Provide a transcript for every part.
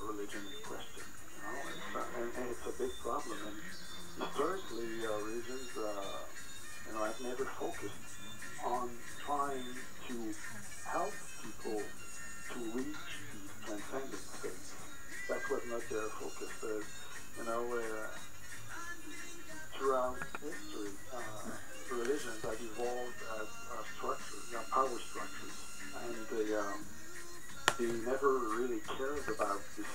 religion in question. You know? And it's a big problem. And historically, religions, you know, have never focused on trying to help people to reach these transcendent states. That was not their focus. You know, throughout history, religions have evolved as structures, you know, power structures, and they never really cared about this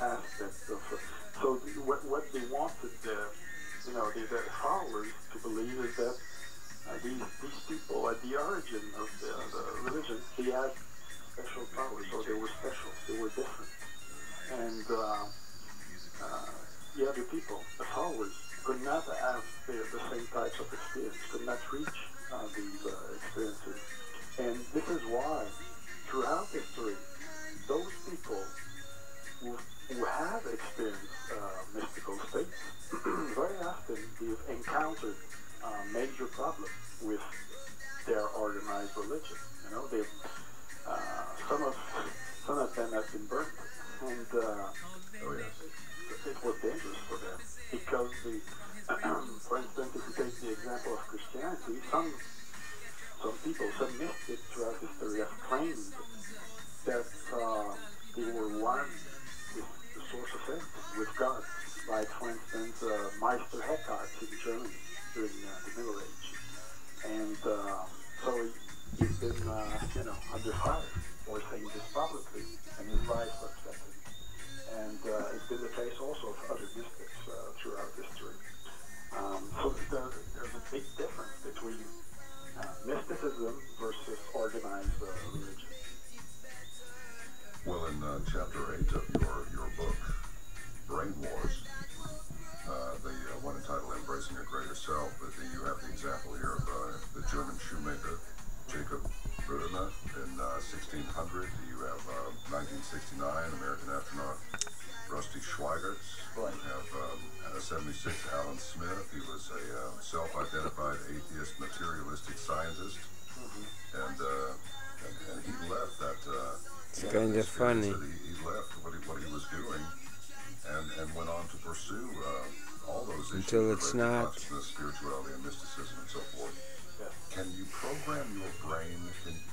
aspect of. So what they wanted, you know, their followers to believe is that these people at the origin of the religion, they had special powers, so they were special, they were different, and the other people, the followers, could not have the same types of experience, could not reach these experiences. And this is why, throughout history, those people who have experienced mystical states very often they've encountered major problems with their organized religion. You know, they've some of them have been burnt, and it was dangerous for them. Because, for instance, if you take the example of Christianity, some people, some mystics throughout history have claimed that they were one with the source of everything, with God. Like, for instance, Meister Eckhart in Germany during the Middle Age. And so he's been, you know, under fire for saying this publicly, and his life was threatened. And it's been the case also of other mystics throughout history. So there's a big difference between mysticism versus organized religion. Well, in chapter 8 of your book, Brain Wars, the one entitled Embracing Your Greater Self, but you have the example here of the German shoemaker Jacob Rudema in 1600. You have 1969 American astronaut Rusty Schweikart. Right. You have 76 Alan Smith. He was a self-identified atheist materialistic scientist, and he left that. It's kind of funny. He left what he was doing, and went on to pursue all those issues until it's not spirituality and mysticism and so forth. Can you program your brain?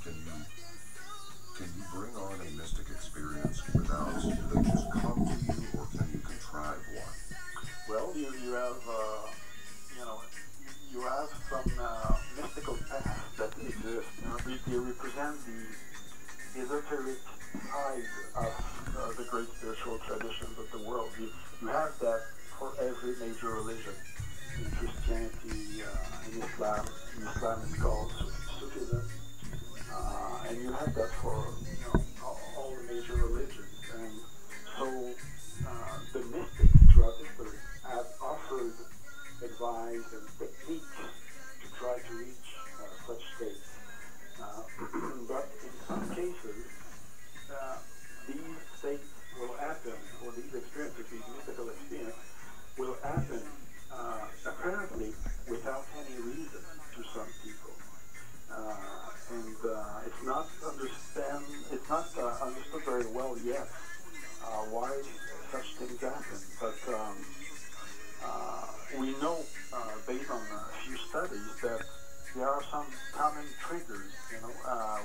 Can you bring on a mystic experience without? Do they just come to you, or can you contrive one? Well, you have you know, you have some mystical paths that exist. You know, they represent the esoteric side of the great spiritual traditions of the world. You have that for every major religion. In Christianity, in Islam is called Sufism, and you have that for, you know, all the major religions. And so the mystics throughout history have offered advice and techniques to try to reach such states. But in some cases, these states will happen, or these experiences, these mystical experiences, will happen apparently without any reason to some people, and it's not understood very well yet why such things happen. But we know based on a few studies that there are some common triggers, you know,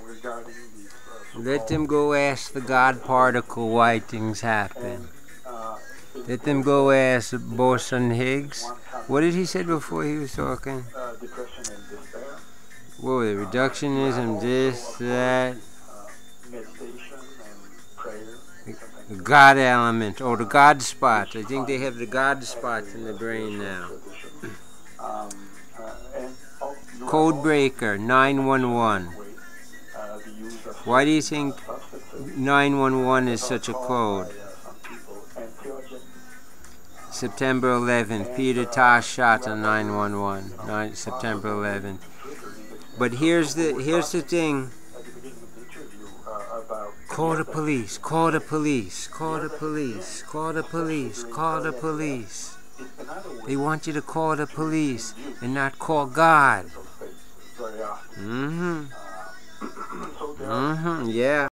regarding these. Let them go ask the God particle why things happen. Let them go ask Boson Higgs. What did he say before he was talking? Depression and despair. Whoa, the reductionism, this, that. Meditation and prayer. The God element, or the God spots. I think they have the God spots in the brain now. Codebreaker, 911. Why do you think 911 is such a code? September 11th, Peter Tosh shot on 911. September 11th. But here's the thing. Call the police. Call the police. Call the police. Call the police. Call the police. They want you to call the police and not call God. Yeah.